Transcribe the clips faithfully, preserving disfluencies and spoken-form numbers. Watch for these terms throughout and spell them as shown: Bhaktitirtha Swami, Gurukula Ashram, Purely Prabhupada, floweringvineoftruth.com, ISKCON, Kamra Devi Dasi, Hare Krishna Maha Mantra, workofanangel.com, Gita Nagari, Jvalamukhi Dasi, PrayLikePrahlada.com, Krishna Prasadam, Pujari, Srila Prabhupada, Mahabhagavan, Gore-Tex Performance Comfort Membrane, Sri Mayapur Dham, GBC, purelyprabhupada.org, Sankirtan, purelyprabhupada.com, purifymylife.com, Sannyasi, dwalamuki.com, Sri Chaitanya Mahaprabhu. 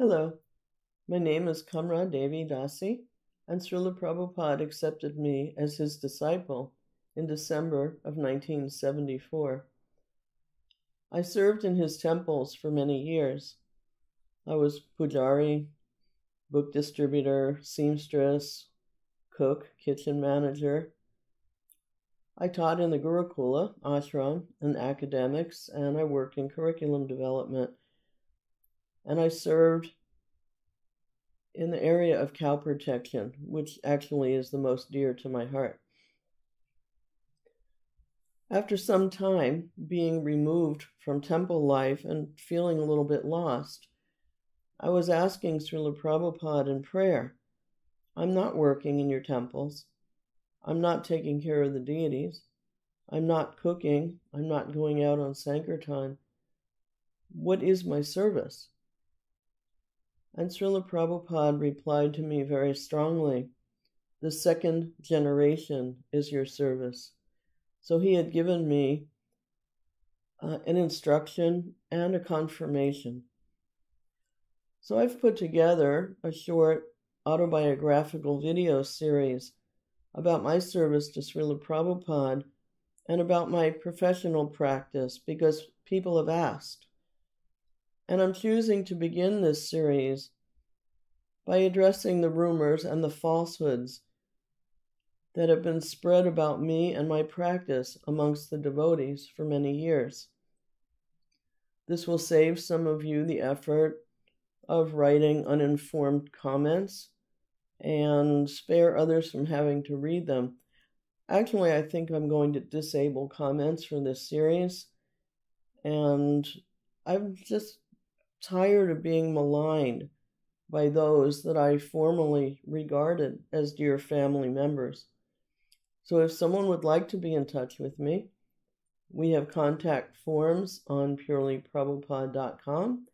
Hello, my name is Kamra Devi Dasi, and Srila Prabhupada accepted me as his disciple in December of nineteen seventy-four. I served in his temples for many years. I was Pujari, book distributor, seamstress, cook, kitchen manager. I taught in the Gurukula Ashram and academics, and I worked in curriculum development. And I served in the area of cow protection, which actually is the most dear to my heart. After some time being removed from temple life and feeling a little bit lost, I was asking Srila Prabhupada in prayer, I'm not working in your temples. I'm not taking care of the deities. I'm not cooking. I'm not going out on Sankirtan. What is my service? And Srila Prabhupada replied to me very strongly, the second generation is your service. So he had given me uh, an instruction and a confirmation. So I've put together a short autobiographical video series about my service to Srila Prabhupada and about my professional practice because people have asked. And I'm choosing to begin this series by addressing the rumors and the falsehoods that have been spread about me and my practice amongst the devotees for many years. This will save some of you the effort of writing uninformed comments and spare others from having to read them. Actually, I think I'm going to disable comments for this series, and I'm just tired of being maligned by those that I formerly regarded as dear family members. So if someone would like to be in touch with me, we have contact forms on purely prabhupada dot com,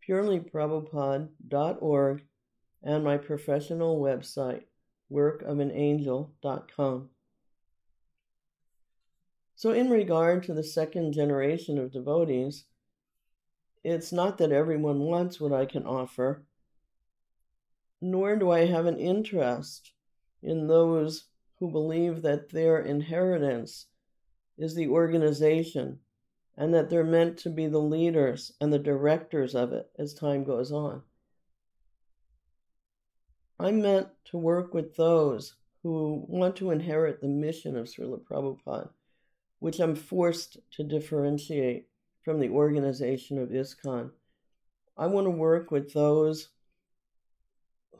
purely prabhupada dot org, and my professional website, work of an angel dot com. So in regard to the second generation of devotees, it's not that everyone wants what I can offer, nor do I have an interest in those who believe that their inheritance is the organization and that they're meant to be the leaders and the directors of it as time goes on. I'm meant to work with those who want to inherit the mission of Srila Prabhupada, which I'm forced to differentiate from the organization of ISKCON. I want to work with those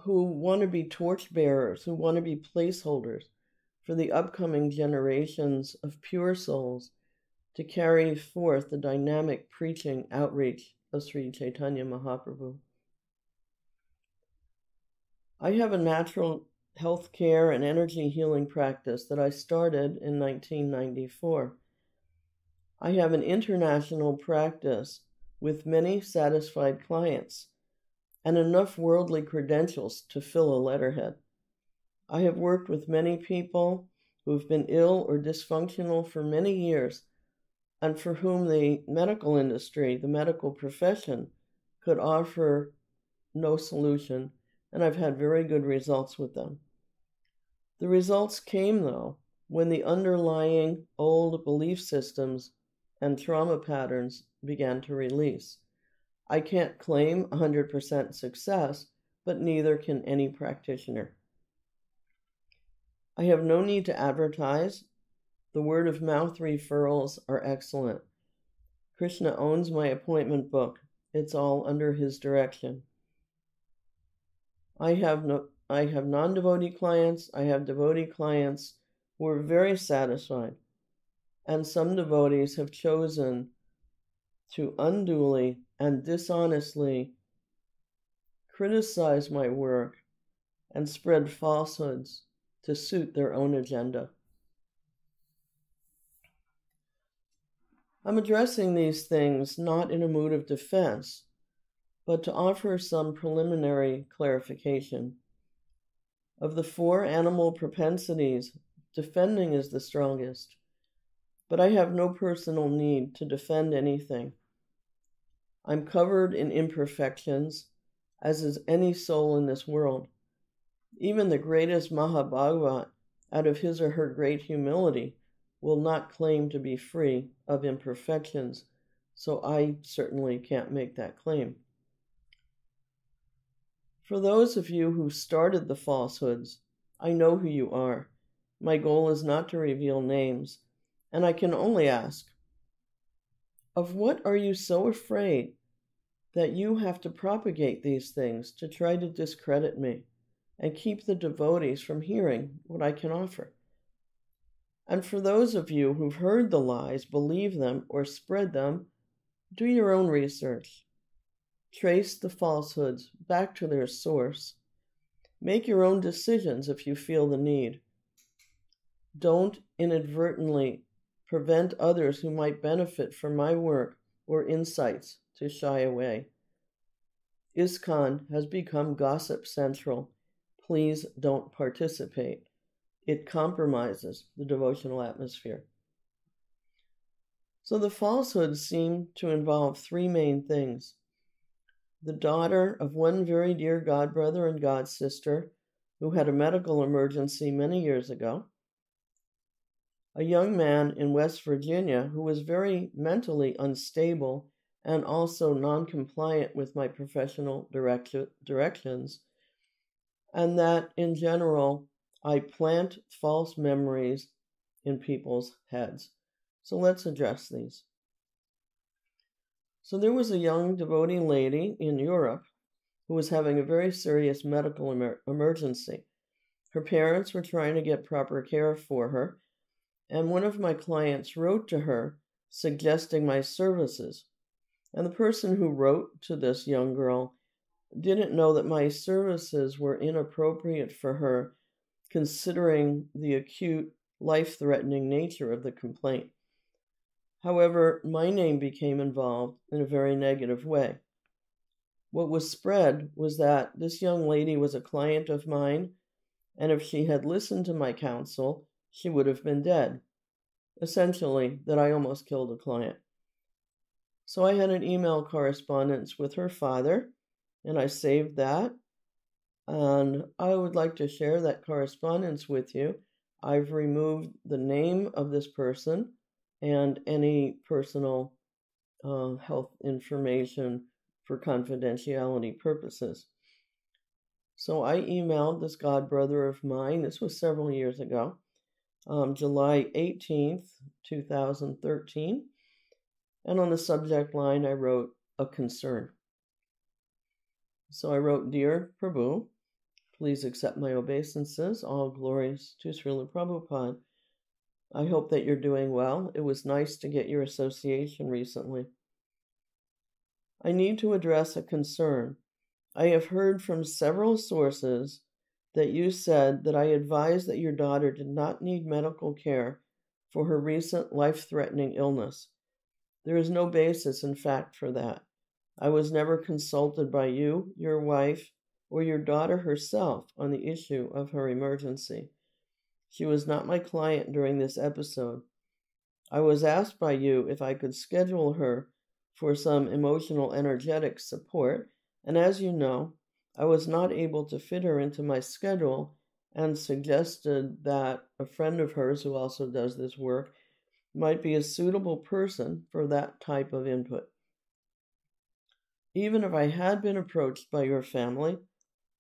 who want to be torchbearers, who want to be placeholders for the upcoming generations of pure souls to carry forth the dynamic preaching outreach of Sri Chaitanya Mahaprabhu. I have a natural health care and energy healing practice that I started in nineteen ninety-four. I have an international practice with many satisfied clients and enough worldly credentials to fill a letterhead. I have worked with many people who have been ill or dysfunctional for many years and for whom the medical industry, the medical profession, could offer no solution, and I've had very good results with them. The results came, though, when the underlying old belief systems and trauma patterns began to release. I can't claim one hundred percent success, but neither can any practitioner. I have no need to advertise. The word-of-mouth referrals are excellent. Krishna owns my appointment book. It's all under his direction. I have no, I have non-devotee clients. I have devotee clients who are very satisfied, and some devotees have chosen to unduly and dishonestly criticize my work and spread falsehoods to suit their own agenda. I'm addressing these things not in a mood of defense, but to offer some preliminary clarification. Of the four animal propensities, defending is the strongest, but I have no personal need to defend anything. I'm covered in imperfections, as is any soul in this world. Even the greatest Mahabhagavan, out of his or her great humility, will not claim to be free of imperfections, so I certainly can't make that claim. For those of you who started the falsehoods, I know who you are. My goal is not to reveal names, and I can only ask, of what are you so afraid that you have to propagate these things to try to discredit me and keep the devotees from hearing what I can offer? And for those of you who've heard the lies, believe them, or spread them, do your own research. Trace the falsehoods back to their source. Make your own decisions if you feel the need. Don't inadvertently prevent others who might benefit from my work or insights to shy away. ISKCON has become gossip central. Please don't participate. It compromises the devotional atmosphere. So the falsehoods seem to involve three main things. The daughter of one very dear godbrother and godsister who had a medical emergency many years ago, a young man in West Virginia who was very mentally unstable and also non-compliant with my professional directi- directions, and that, in general, I plant false memories in people's heads. So let's address these. So there was a young devotee lady in Europe who was having a very serious medical emer- emergency. Her parents were trying to get proper care for her, and one of my clients wrote to her suggesting my services. And the person who wrote to this young girl didn't know that my services were inappropriate for her, considering the acute, life-threatening nature of the complaint. However, my name became involved in a very negative way. What was spread was that this young lady was a client of mine, and if she had listened to my counsel, she would have been dead. Essentially, that I almost killed a client. So I had an email correspondence with her father, and I saved that. And I would like to share that correspondence with you. I've removed the name of this person and any personal uh, health information for confidentiality purposes. So I emailed this godbrother of mine. This was several years ago. Um, July eighteenth, two thousand thirteen, and on the subject line I wrote a concern. So I wrote, Dear Prabhu, please accept my obeisances, all glories to Srila Prabhupada. I hope that you're doing well. It was nice to get your association recently. I need to address a concern. I have heard from several sources that you said that I advised that your daughter did not need medical care for her recent life-threatening illness. There is no basis, in fact, for that. I was never consulted by you, your wife, or your daughter herself on the issue of her emergency. She was not my client during this episode. I was asked by you if I could schedule her for some emotional, energetic support, and as you know, I was not able to fit her into my schedule and suggested that a friend of hers who also does this work might be a suitable person for that type of input. Even if I had been approached by your family,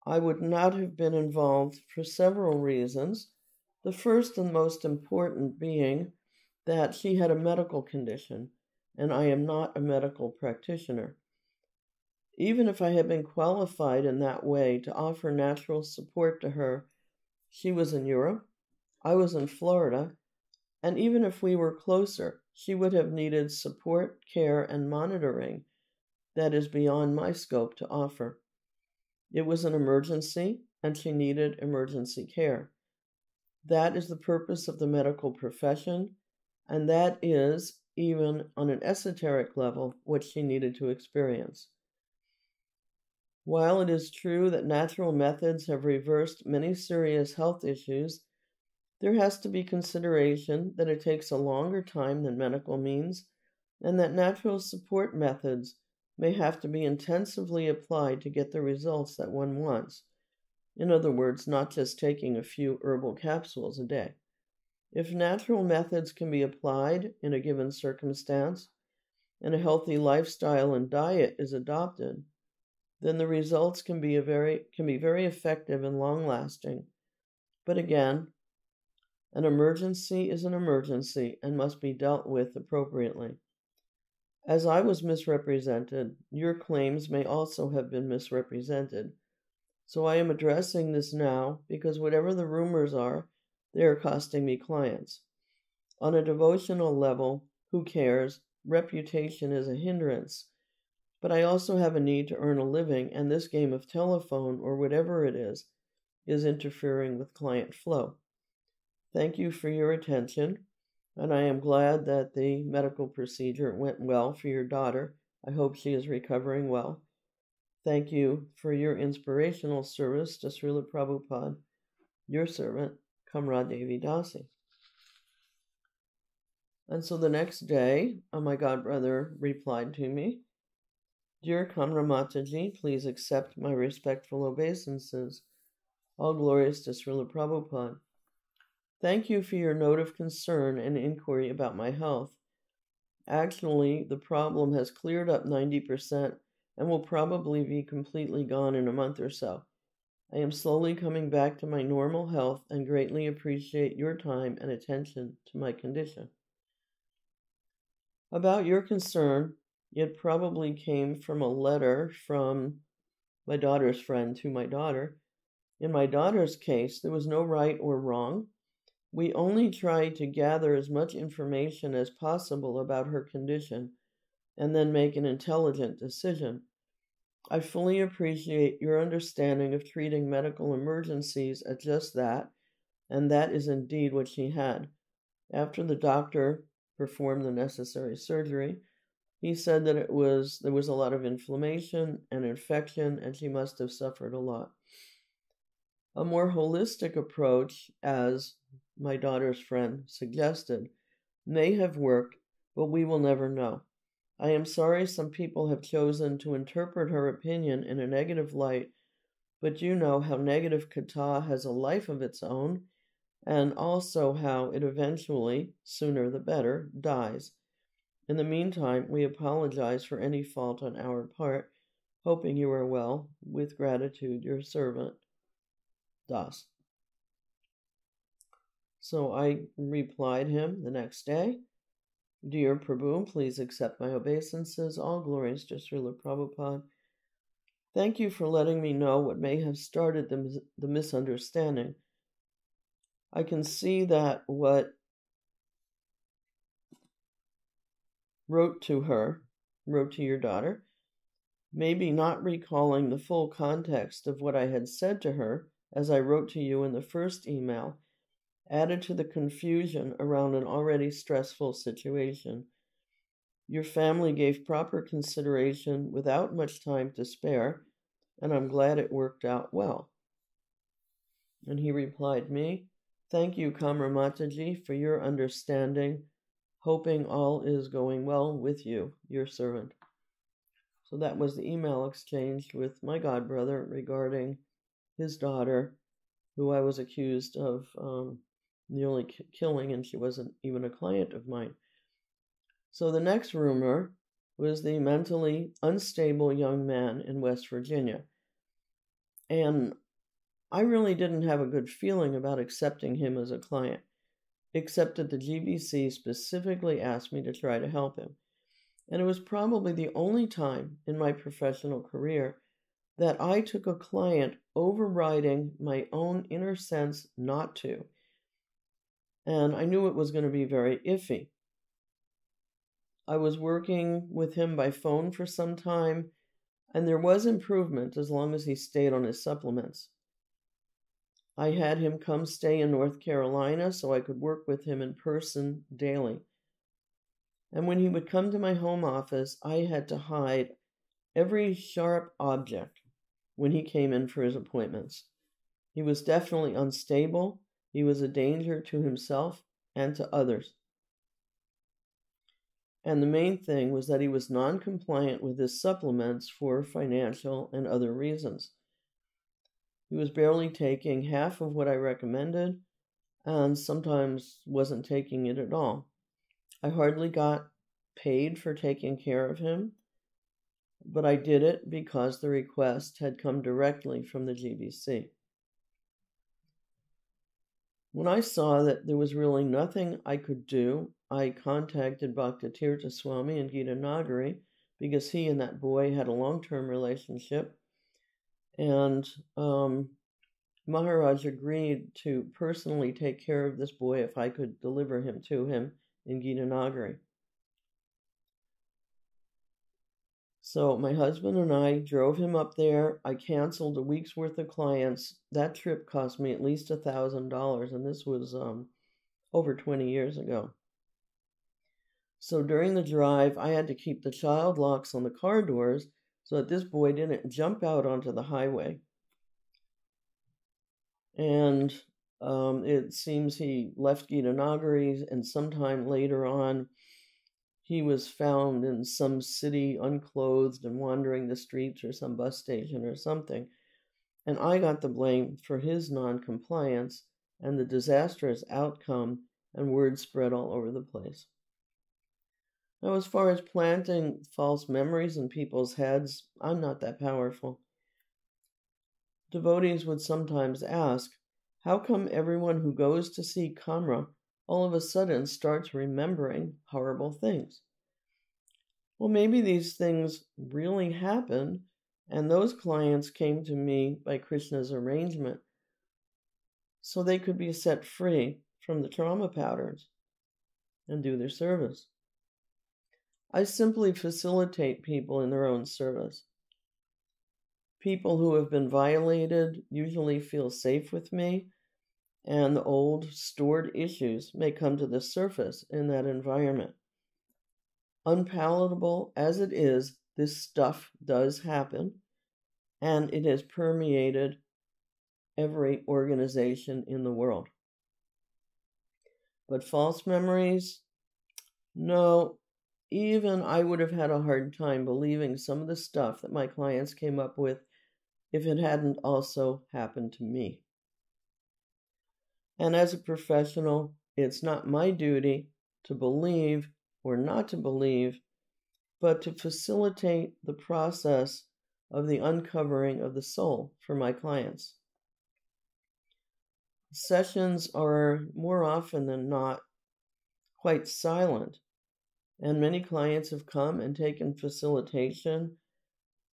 I would not have been involved for several reasons, the first and most important being that she had a medical condition, and I am not a medical practitioner. Even if I had been qualified in that way to offer natural support to her, she was in Europe, I was in Florida, and even if we were closer, she would have needed support, care, and monitoring that is beyond my scope to offer. It was an emergency, and she needed emergency care. That is the purpose of the medical profession, and that is, even on an esoteric level, what she needed to experience. While it is true that natural methods have reversed many serious health issues, there has to be consideration that it takes a longer time than medical means, and that natural support methods may have to be intensively applied to get the results that one wants. In other words, not just taking a few herbal capsules a day. If natural methods can be applied in a given circumstance, and a healthy lifestyle and diet is adopted, then the results can be a very can be very effective and long-lasting. But again, an emergency is an emergency and must be dealt with appropriately. As I was misrepresented, your claims may also have been misrepresented. So I am addressing this now because whatever the rumors are, they are costing me clients. On a devotional level, who cares? Reputation is a hindrance, but I also have a need to earn a living, and this game of telephone or whatever it is, is interfering with client flow. Thank you for your attention, and I am glad that the medical procedure went well for your daughter. I hope she is recovering well. Thank you for your inspirational service to Srila Prabhupada, your servant, Kamra Devi Dasi. And so the next day, oh my God, brother replied to me, Dear Kamra Mataji, please accept my respectful obeisances. All glorious to Srila Prabhupada. Thank you for your note of concern and inquiry about my health. Actually, the problem has cleared up ninety percent and will probably be completely gone in a month or so. I am slowly coming back to my normal health and greatly appreciate your time and attention to my condition. About your concern, it probably came from a letter from my daughter's friend to my daughter. In my daughter's case, there was no right or wrong. We only tried to gather as much information as possible about her condition and then make an intelligent decision. I fully appreciate your understanding of treating medical emergencies as just that, and that is indeed what she had. After the doctor performed the necessary surgery, he said that it was there was a lot of inflammation and infection, and she must have suffered a lot. A more holistic approach, as my daughter's friend suggested, may have worked, but we will never know. I am sorry some people have chosen to interpret her opinion in a negative light, but you know how negative kata has a life of its own, and also how it eventually, sooner the better, dies. In the meantime, we apologize for any fault on our part, hoping you are well. With gratitude, your servant, Das. So I replied him the next day, Dear Prabhu, please accept my obeisances. All glories to Srila Prabhupada. Thank you for letting me know what may have started the, mis- the misunderstanding. I can see that what wrote to her, wrote to your daughter, maybe not recalling the full context of what I had said to her as I wrote to you in the first email, added to the confusion around an already stressful situation. Your family gave proper consideration without much time to spare, and I'm glad it worked out well. And he replied me, Thank you, Kamra Mataji, for your understanding, hoping all is going well with you, your servant. So that was the email exchange with my godbrother regarding his daughter, who I was accused of um, nearly k- killing, and she wasn't even a client of mine. So the next rumor was the mentally unstable young man in West Virginia. And I really didn't have a good feeling about accepting him as a client, except that the G B C specifically asked me to try to help him. And it was probably the only time in my professional career that I took a client overriding my own inner sense not to. And I knew it was going to be very iffy. I was working with him by phone for some time, and there was improvement as long as he stayed on his supplements. I had him come stay in North Carolina so I could work with him in person daily. And when he would come to my home office, I had to hide every sharp object when he came in for his appointments. He was definitely unstable. He was a danger to himself and to others. and the main thing was that he was non-compliant with his supplements for financial and other reasons. He was barely taking half of what I recommended, and sometimes wasn't taking it at all. I hardly got paid for taking care of him, but I did it because the request had come directly from the G B C. When I saw that there was really nothing I could do, I contacted Bhaktitirtha Swami and Gita Nagari, because he and that boy had a long-term relationship, and um, Maharaj agreed to personally take care of this boy if I could deliver him to him in Gita Nagari. So my husband and I drove him up there. I canceled a week's worth of clients. That trip cost me at least a thousand dollars, and this was um, over twenty years ago. So during the drive, I had to keep the child locks on the car doors so that this boy didn't jump out onto the highway. And um, it seems he left Gita Nagari, and sometime later on, he was found in some city unclothed and wandering the streets or some bus station or something. And I got the blame for his non-compliance and the disastrous outcome, and word spread all over the place. Now, as far as planting false memories in people's heads, I'm not that powerful. Devotees would sometimes ask, how come everyone who goes to see Kamra all of a sudden starts remembering horrible things? Well, maybe these things really happened, and those clients came to me by Krishna's arrangement, so they could be set free from the trauma patterns and do their service. I simply facilitate people in their own service. People who have been violated usually feel safe with me, and the old stored issues may come to the surface in that environment. Unpalatable as it is, this stuff does happen, and it has permeated every organization in the world. But false memories? No, even I would have had a hard time believing some of the stuff that my clients came up with if it hadn't also happened to me. And as a professional, it's not my duty to believe or not to believe, but to facilitate the process of the uncovering of the soul for my clients. Sessions are more often than not quite silent, and many clients have come and taken facilitation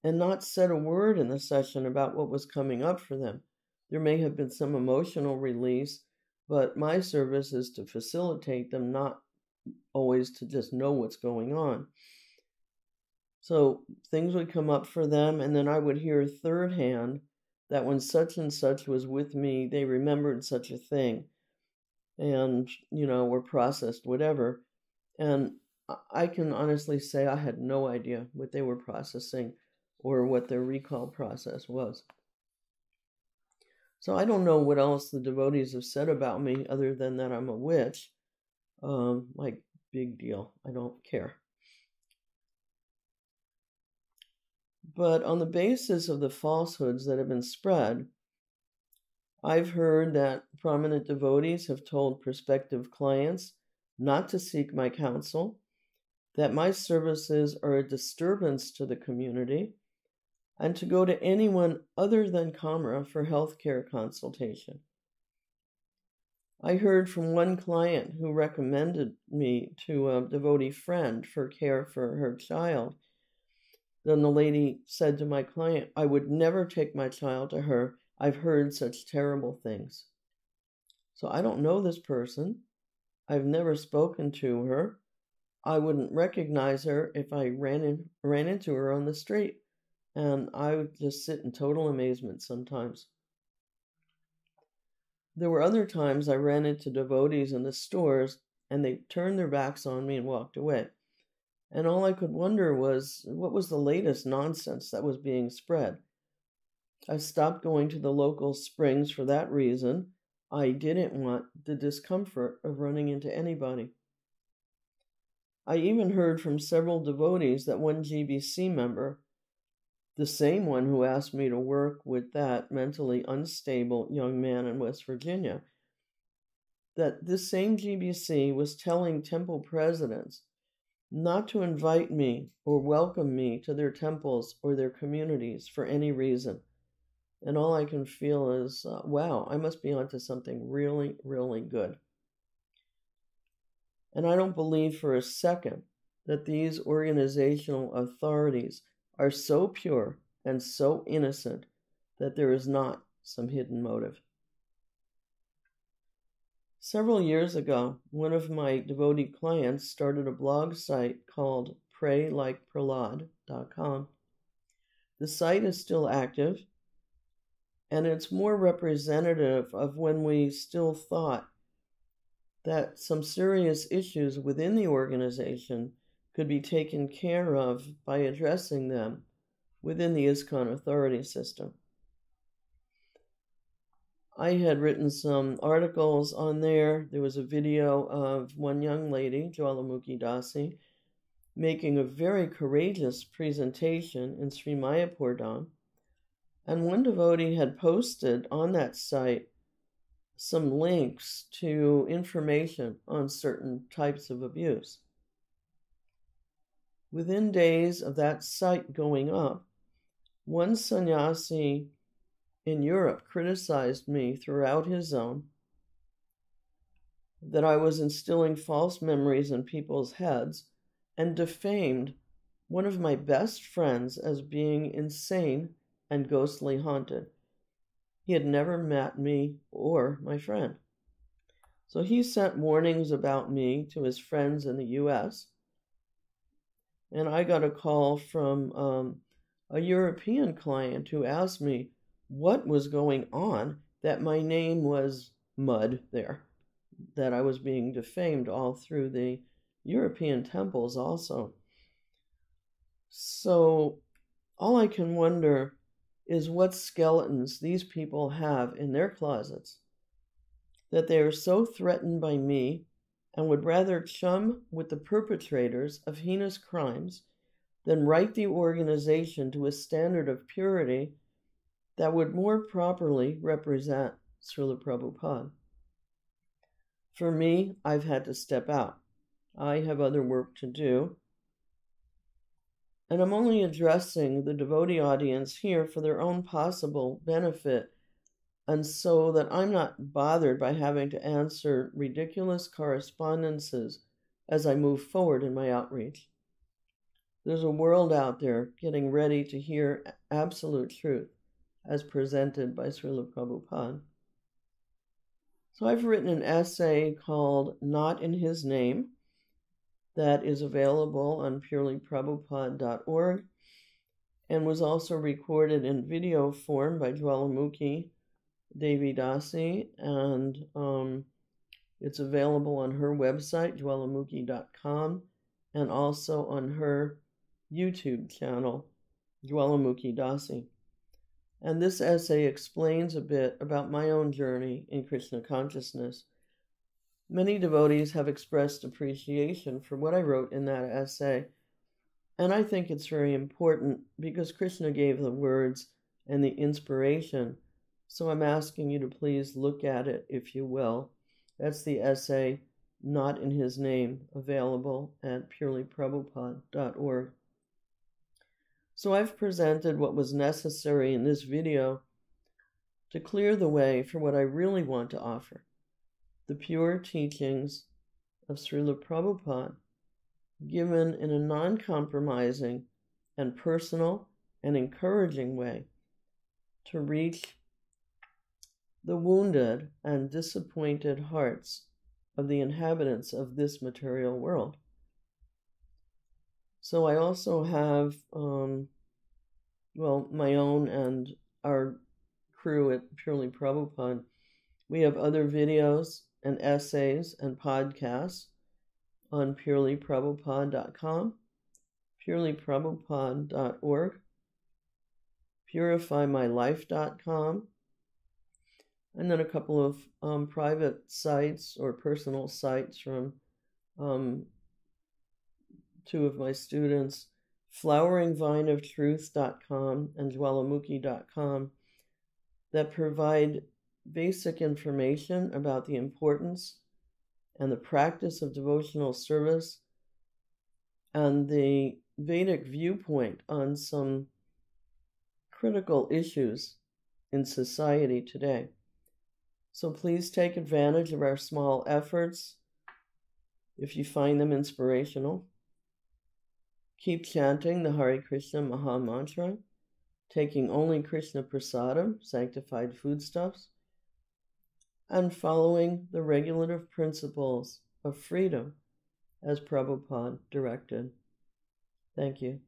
and not said a word in the session about what was coming up for them. There may have been some emotional release, but my service is to facilitate them, not always to just know what's going on. So things would come up for them, and then I would hear third hand that when such and such was with me, they remembered such a thing and, you know, were processed, whatever. And I can honestly say I had no idea what they were processing or what their recall process was. So I don't know what else the devotees have said about me other than that I'm a witch. Um, like, big deal. I don't care. But on the basis of the falsehoods that have been spread, I've heard that prominent devotees have told prospective clients not to seek my counsel, that my services are a disturbance to the community, and to go to anyone other than Kamra for healthcare consultation. I heard from one client who recommended me to a devotee friend for care for her child. Then the lady said to my client, I would never take my child to her. I've heard such terrible things. So I don't know this person. I've never spoken to her. I wouldn't recognize her if I ran in, ran into her on the street. And I would just sit in total amazement sometimes. There were other times I ran into devotees in the stores, and they turned their backs on me and walked away. And all I could wonder was, what was the latest nonsense that was being spread? I stopped going to the local springs for that reason. I didn't want the discomfort of running into anybody. I even heard from several devotees that one G B C member, the same one who asked me to work with that mentally unstable young man in West Virginia, that this same G B C was telling temple presidents not to invite me or welcome me to their temples or their communities for any reason. And all I can feel is, uh, wow, I must be onto something really, really good. And I don't believe for a second that these organizational authorities are so pure and so innocent that there is not some hidden motive. Several years ago, one of my devotee clients started a blog site called Pray Like Prahlada dot com. The site is still active, and it's more representative of when we still thought that some serious issues within the organization could be taken care of by addressing them within the ISKCON authority system. I had written some articles on there. There was a video of one young lady, Jvalamukhi Dasi, making a very courageous presentation in Sri Mayapur Dham. And one devotee had posted on that site some links to information on certain types of abuse. Within days of that site going up, one sannyasi in Europe criticized me throughout his zone that I was instilling false memories in people's heads and defamed one of my best friends as being insane and ghostly haunted. He had never met me or my friend. So he sent warnings about me to his friends in the U S. And I got a call from um, a European client who asked me what was going on, that my name was mud there, that I was being defamed all through the European temples also. So all I can wonder is what skeletons these people have in their closets, that they are so threatened by me and would rather chum with the perpetrators of heinous crimes than write the organization to a standard of purity that would more properly represent Srila Prabhupada. For me, I've had to step out. I have other work to do. And I'm only addressing the devotee audience here for their own possible benefit, and so that I'm not bothered by having to answer ridiculous correspondences as I move forward in my outreach. There's a world out there getting ready to hear absolute truth as presented by Srila Prabhupada. So I've written an essay called Not in His Name, that is available on purely prabhupada dot org, and was also recorded in video form by Jvalamukhi Devi Dasi, and um, it's available on her website, jvalamukhi dot com, and also on her YouTube channel, Jvalamukhi Dasi. And this essay explains a bit about my own journey in Krishna consciousness. Many devotees have expressed appreciation for what I wrote in that essay, and I think it's very important because Krishna gave the words and the inspiration, so I'm asking you to please look at it if you will. That's the essay, Not in His Name, available at purely prabhupada dot org. So I've presented what was necessary in this video to clear the way for what I really want to offer: the pure teachings of Srila Prabhupada, given in a non-compromising and personal and encouraging way to reach the wounded and disappointed hearts of the inhabitants of this material world. So I also have, um, well, my own and our crew at Purely Prabhupada, we have other videos and essays and podcasts on purely prabhupada dot com, purely prabhupada dot org, purify my life dot com, and then a couple of um, private sites or personal sites from um, two of my students, flowering vine of truth dot com and jvalamukhi dot com, that provide basic information about the importance and the practice of devotional service and the Vedic viewpoint on some critical issues in society today. So please take advantage of our small efforts if you find them inspirational. Keep chanting the Hare Krishna Maha Mantra, taking only Krishna Prasadam, sanctified foodstuffs, and following the regulative principles of freedom as Prabhupada directed. Thank you.